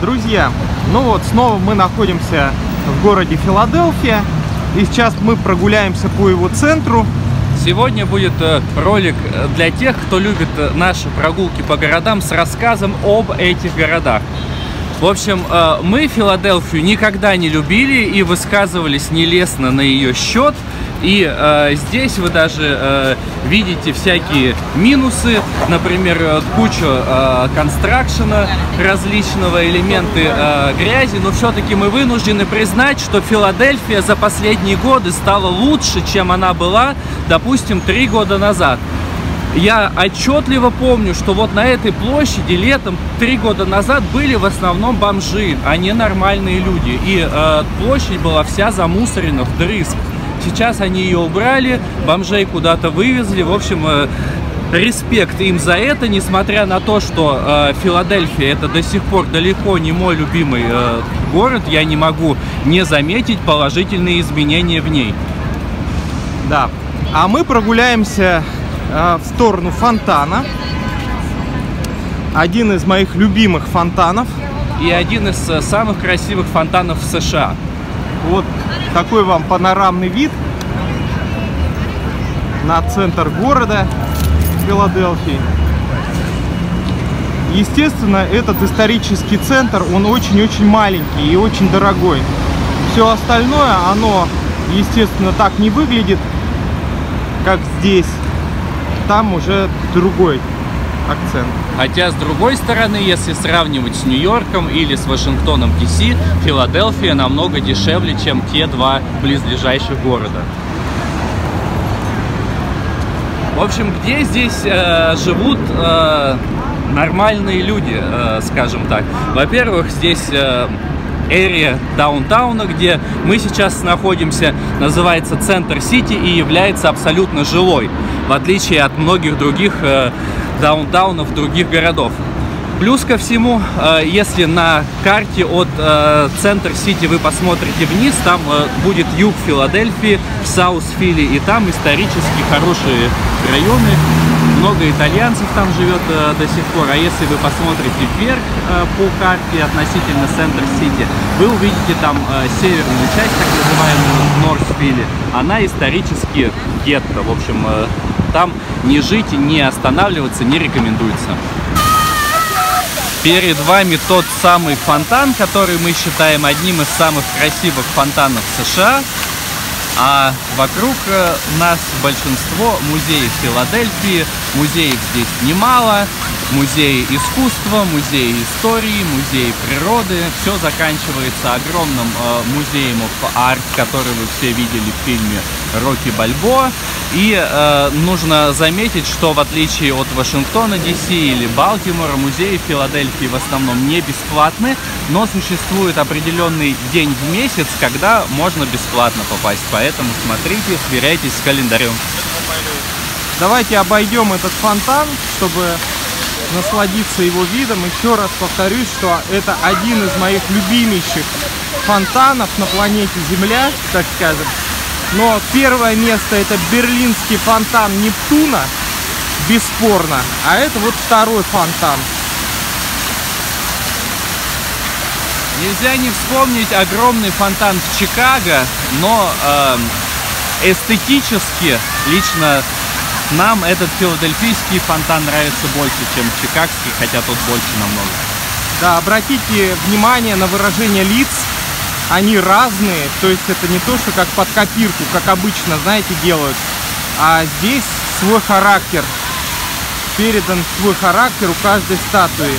Друзья, ну вот снова мы находимся в городе Филадельфия, и сейчас мы прогуляемся по его центру. Сегодня будет ролик для тех, кто любит наши прогулки по городам с рассказом об этих городах. В общем, мы Филадельфию никогда не любили и высказывались нелестно на ее счет. И здесь вы даже видите всякие минусы, например, кучу констракшена различного, элементы грязи. Но все-таки мы вынуждены признать, что Филадельфия за последние годы стала лучше, чем она была, допустим, 3 года назад. Я отчетливо помню, что вот на этой площади летом 3 года назад были в основном бомжи, а не нормальные люди. И площадь была вся замусорена вдрызг. Сейчас они ее убрали, бомжей куда-то вывезли. В общем, респект им за это, несмотря на то, что Филадельфия — это до сих пор далеко не мой любимый город, я не могу не заметить положительные изменения в ней. Да, а мы прогуляемся в сторону фонтана. Один из моих любимых фонтанов. И один из самых красивых фонтанов в США. Вот такой вам панорамный вид на центр города Филадельфии. Естественно, этот исторический центр, он очень-очень маленький и очень дорогой. Все остальное, оно, естественно, так не выглядит, как здесь. Там уже другой акцент. Хотя, с другой стороны, если сравнивать с Нью-Йорком или с Вашингтоном DC, Филадельфия намного дешевле, чем те два близлежащих города. В общем, где здесь живут нормальные люди, скажем так? Во-первых, здесь area даунтауна, где мы сейчас находимся, называется Center City и является абсолютно жилой, в отличие от многих других даунтаунов других городов. Плюс ко всему, если на карте от Center City вы посмотрите вниз, там будет юг Филадельфии, Саут-Филли, и там исторически хорошие районы. Много итальянцев там живет до сих пор. А если вы посмотрите вверх по карте относительно Сентер-Сити, вы увидите там северную часть, так называемую Норт-Филли. Она исторически гетто. В общем, там не жить, не останавливаться не рекомендуется. Перед вами тот самый фонтан, который мы считаем одним из самых красивых фонтанов США. А вокруг нас большинство музеев Филадельфии, музеев здесь немало, музеи искусства, музеи истории, музеи природы. Все заканчивается огромным музеем of Art, который вы все видели в фильме «Рокки Бальбоа». И нужно заметить, что в отличие от Вашингтона DC или Балтимора, музеи Филадельфии в основном не бесплатны, но существует определенный день в месяц, когда можно бесплатно попасть. Поэтому смотрите, сверяйтесь с календарем. Давайте обойдем этот фонтан, чтобы насладиться его видом. Еще раз повторюсь, что это один из моих любимейших фонтанов на планете Земля, так скажем. Но первое место — это берлинский фонтан Нептуна, бесспорно. А это вот второй фонтан. Нельзя не вспомнить огромный фонтан в Чикаго, но эстетически лично нам этот филадельфийский фонтан нравится больше, чем чикагский, хотя тут больше намного. Да, обратите внимание на выражение лиц. Они разные, то есть это не то, что как под копирку, как обычно, знаете, делают. А здесь свой характер. Передан свой характер у каждой статуи.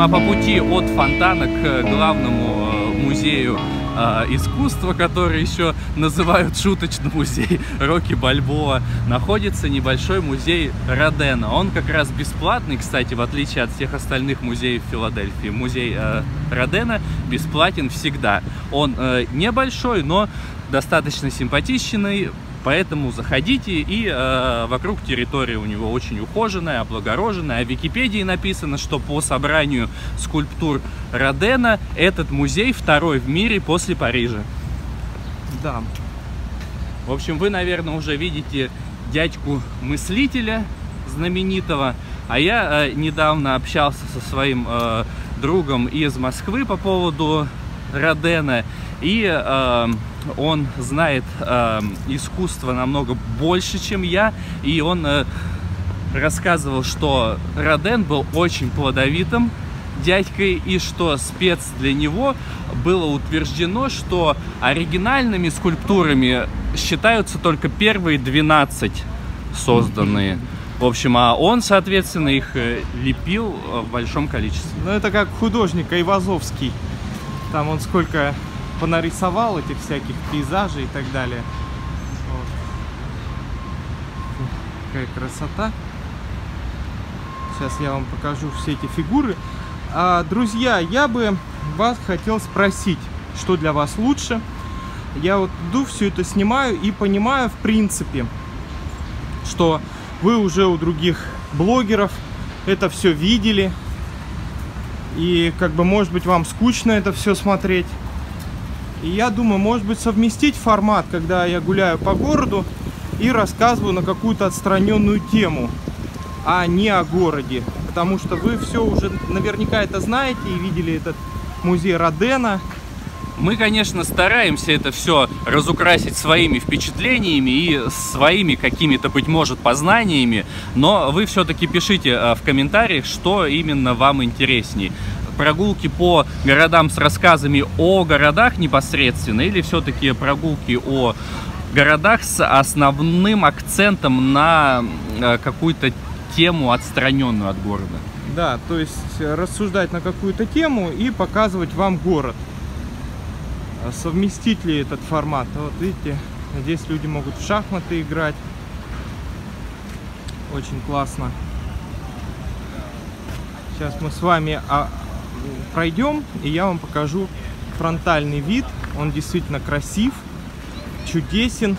а по пути от фонтана к главному музею искусства, который еще называют шуточно музей Рокки Бальбоа, находится небольшой музей Родена. Он как раз бесплатный, кстати, в отличие от всех остальных музеев Филадельфии. Музей Родена бесплатен всегда. Он небольшой, но достаточно симпатичный, поэтому заходите, и вокруг территория у него очень ухоженная, облагороженная. В Википедии написано, что по собранию скульптур Родена этот музей второй в мире после Парижа. Да. В общем, вы, наверное, уже видите дядьку-мыслителя знаменитого. А я недавно общался со своим другом из Москвы по поводу Родена, и он знает искусство намного больше, чем я, и он рассказывал, что Роден был очень плодовитым дядькой, и что спец для него было утверждено, что оригинальными скульптурами считаются только первые 12 созданные. В общем, а он, соответственно, их лепил в большом количестве. Ну, это как художник Айвазовский. Там он сколько понарисовал этих всяких пейзажей и так далее. Вот. Какая красота. Сейчас я вам покажу все эти фигуры. Друзья, я бы вас хотел спросить, что для вас лучше. Я вот иду, все это снимаю и понимаю, в принципе, что вы уже у других блогеров это все видели. И как бы, может быть, вам скучно это все смотреть. И я думаю, может быть, совместить формат, когда я гуляю по городу и рассказываю на какую-то отстраненную тему, а не о городе. Потому что вы все уже наверняка это знаете и видели этот музей Родена. Мы, конечно, стараемся это все разукрасить своими впечатлениями и своими какими-то, быть может, познаниями, но вы все-таки пишите в комментариях, что именно вам интересней. Прогулки по городам с рассказами о городах непосредственно, или все-таки прогулки о городах с основным акцентом на какую-то тему, отстраненную от города? Да, то есть рассуждать на какую-то тему и показывать вам город. Совместить ли этот формат? Вот видите, здесь люди могут в шахматы играть. Очень классно. Сейчас мы с вами пройдем, и я вам покажу фронтальный вид. Он действительно красив, чудесен.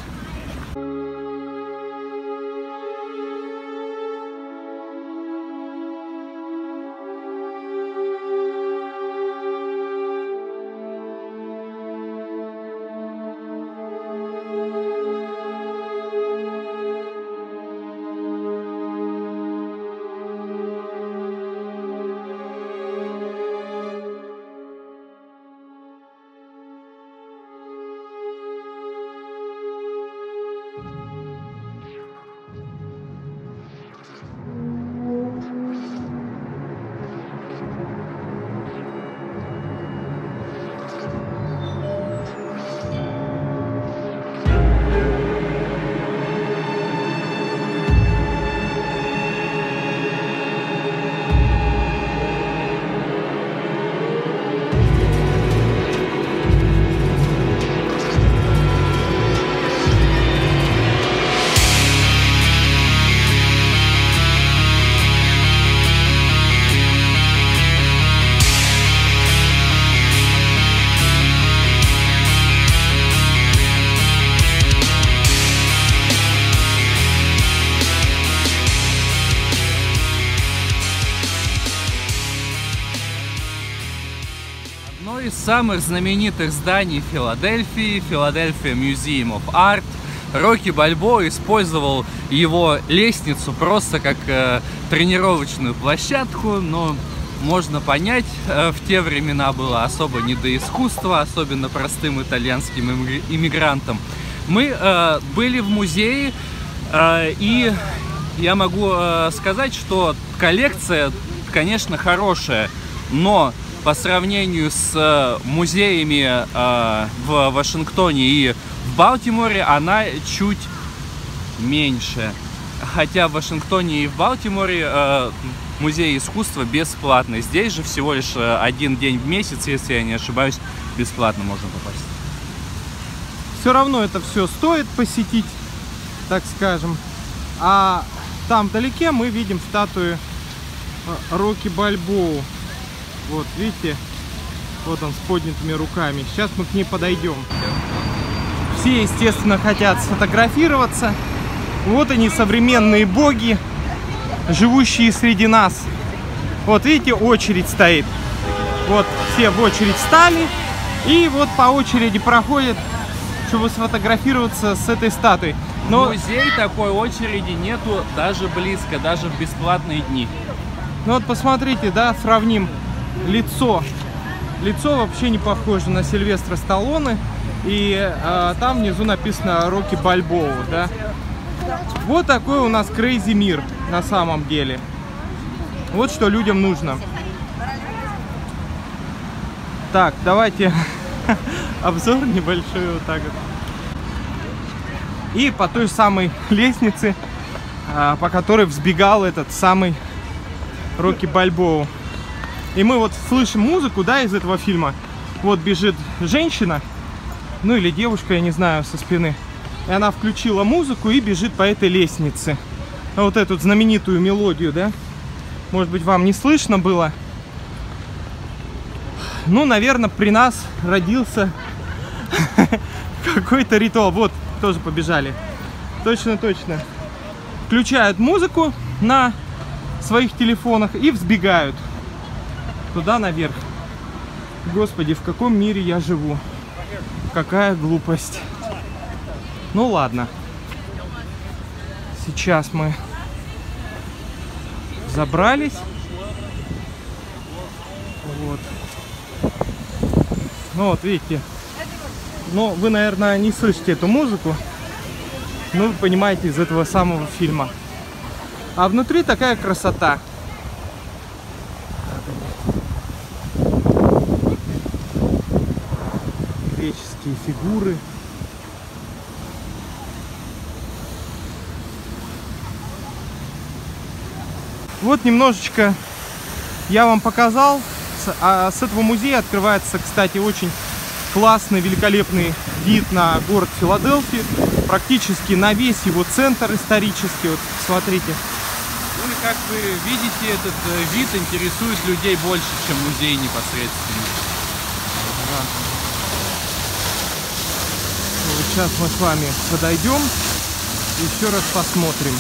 Из самых знаменитых зданий Филадельфии, Philadelphia Museum of Art, Рокки Бальбоа использовал его лестницу просто как тренировочную площадку, но можно понять, в те времена было особо не до искусства, особенно простым итальянским иммигрантам. Мы были в музее, и я могу сказать, что коллекция, конечно, хорошая, но по сравнению с музеями в Вашингтоне и в Балтиморе она чуть меньше. хотя в Вашингтоне и в Балтиморе музей искусства бесплатный. Здесь же всего лишь один день в месяц, если я не ошибаюсь, бесплатно можно попасть. Все равно это все стоит посетить, так скажем. А там вдалеке мы видим статуи Рокки Бальбоа. Вот, видите? Вот он с поднятыми руками. Сейчас мы к ней подойдем. Все, естественно, хотят сфотографироваться. Вот они, современные боги, живущие среди нас. Вот, видите, очередь стоит. Вот, все в очередь встали. И вот по очереди проходят, чтобы сфотографироваться с этой статуей. Но... в музее такой очереди нету даже близко, даже в бесплатные дни. Ну вот, посмотрите, да, сравним лицо. Лицо вообще не похоже на Сильвестра Сталлоне. И там внизу написано Рокки Бальбоа, да. Вот такой у нас крейзи мир на самом деле. Вот что людям нужно. Так, давайте обзор небольшой вот так вот. И по той самой лестнице, по которой взбегал этот самый Рокки Бальбоа. И мы вот слышим музыку, да, из этого фильма. Вот бежит женщина, ну или девушка, я не знаю, со спины. И она включила музыку и бежит по этой лестнице. Вот эту знаменитую мелодию, да? Может быть, вам не слышно было? Ну, наверное, при нас родился какой-то ритуал. Вот, тоже побежали. Точно, точно. Включают музыку на своих телефонах и взбегают туда наверх. Господи, в каком мире я живу? Какая глупость. Ну ладно. Сейчас мы забрались. Вот. Ну вот, видите. Но вы, наверное, не слышите эту музыку. Ну, вы понимаете, из этого самого фильма. А внутри такая красота. Греческие фигуры. Вот немножечко я вам показал. С этого музея открывается, кстати, очень классный, великолепный вид на город Филадельфии. Практически на весь его центр исторический. Вот, смотрите. Ну и как вы видите, этот вид интересует людей больше, чем музей непосредственно. Да. Вот сейчас мы с вами подойдем и еще раз посмотрим.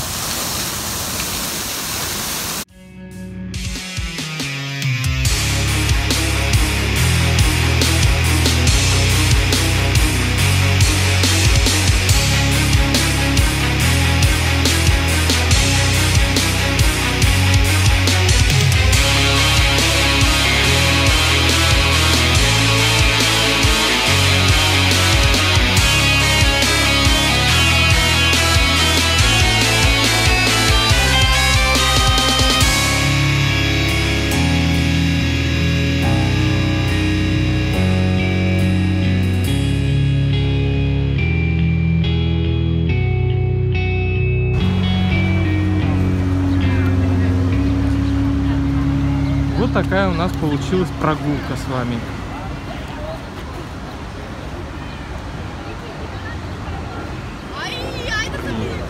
Такая у нас получилась прогулка с вами.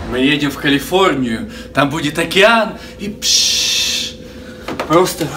Мы едем в Калифорнию, там будет океан и просто...